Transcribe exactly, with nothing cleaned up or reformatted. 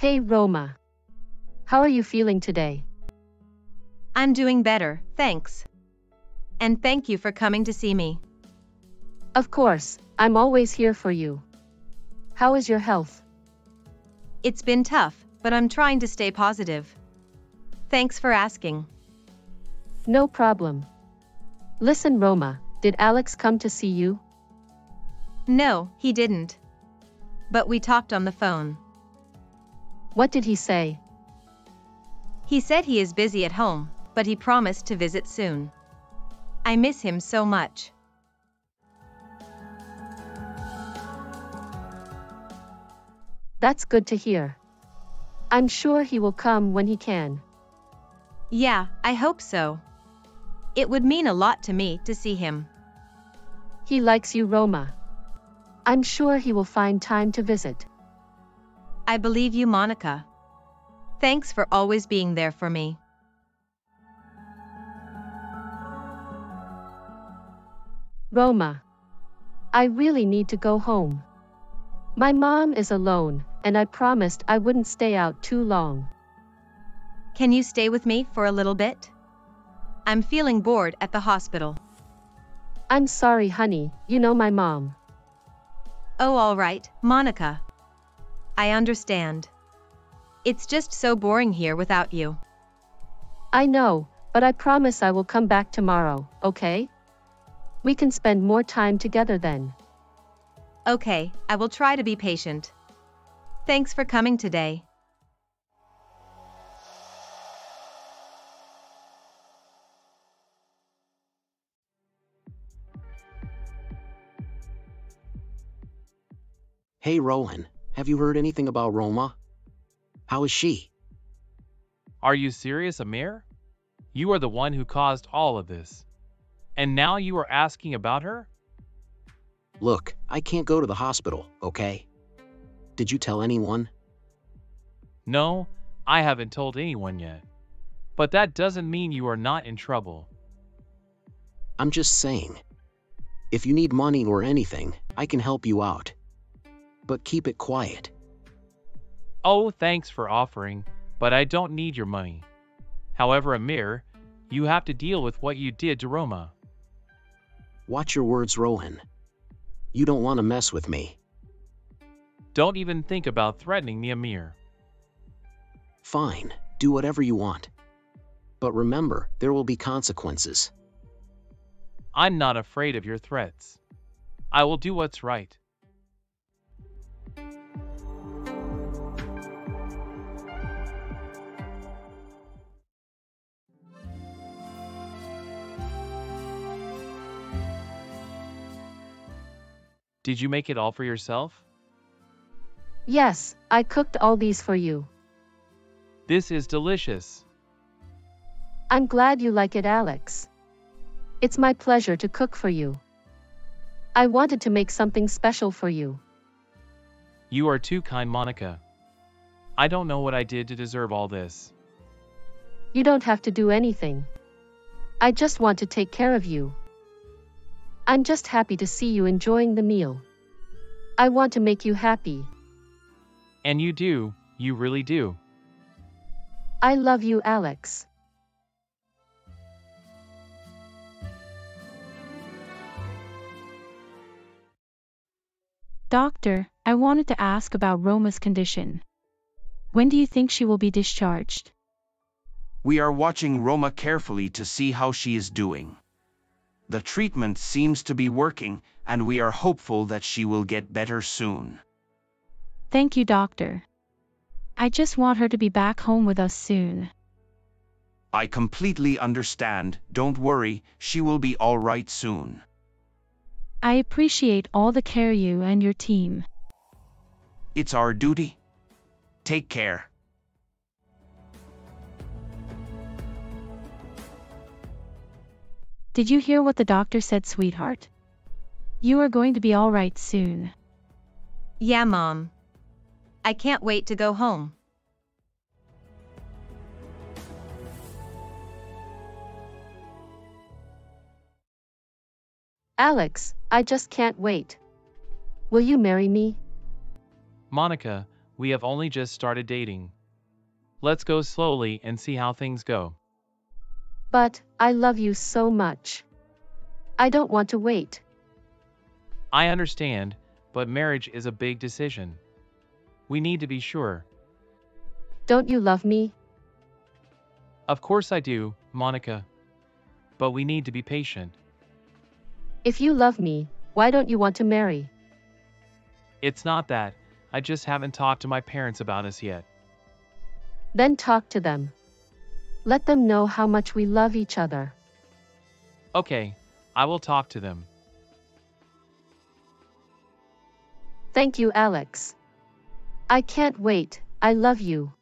Hey Roma. How are you feeling today? I'm doing better, thanks. And thank you for coming to see me. Of course, I'm always here for you. How is your health? It's been tough, but I'm trying to stay positive. Thanks for asking. No problem. Listen Roma, did Alex come to see you? No, he didn't. But we talked on the phone. What did he say? He said he is busy at home, but he promised to visit soon. I miss him so much. That's good to hear. I'm sure he will come when he can. Yeah, I hope so. It would mean a lot to me to see him. He likes you, Roma. I'm sure he will find time to visit. I believe you, Monica. Thanks for always being there for me. Roma, I really need to go home. My mom is alone, and I promised I wouldn't stay out too long. Can you stay with me for a little bit? I'm feeling bored at the hospital. I'm sorry, honey, you know my mom. Oh, all right, Monica. I understand. It's just so boring here without you. I know, but I promise I will come back tomorrow, okay? We can spend more time together then. Okay, I will try to be patient. Thanks for coming today. Hey Rowan, have you heard anything about Roma? How is she? Are you serious, Amir? You are the one who caused all of this. And now you are asking about her? Look, I can't go to the hospital, okay? Did you tell anyone? No, I haven't told anyone yet. But that doesn't mean you are not in trouble. I'm just saying. If you need money or anything, I can help you out. But keep it quiet. Oh, thanks for offering, but I don't need your money. However, Amir, you have to deal with what you did to Roma. Watch your words, Rowan. You don't want to mess with me. Don't even think about threatening me, Amir. Fine, do whatever you want. But remember, there will be consequences. I'm not afraid of your threats. I will do what's right. Did you make it all for yourself? Yes, I cooked all these for you. This is delicious. I'm glad you like it, Alex. It's my pleasure to cook for you. I wanted to make something special for you. You are too kind, Monica. I don't know what I did to deserve all this. You don't have to do anything. I just want to take care of you. I'm just happy to see you enjoying the meal. I want to make you happy. And you do, you really do. I love you, Alex. Doctor, I wanted to ask about Roma's condition. When do you think she will be discharged? We are watching Roma carefully to see how she is doing. The treatment seems to be working, and we are hopeful that she will get better soon. Thank you, Doctor. I just want her to be back home with us soon. I completely understand. Don't worry, she will be all right soon. I appreciate all the care you and your team. It's our duty. Take care. Did you hear what the doctor said, sweetheart? You are going to be all right soon. Yeah, Mom. I can't wait to go home. Alex, I just can't wait. Will you marry me? Monica, we have only just started dating. Let's go slowly and see how things go. But I love you so much. I don't want to wait. I understand, but marriage is a big decision. We need to be sure. Don't you love me? Of course I do, Monica. But we need to be patient. If you love me, why don't you want to marry? It's not that, I just haven't talked to my parents about us yet. Then talk to them. Let them know how much we love each other. Okay, I will talk to them. Thank you, Alex. I can't wait, I love you.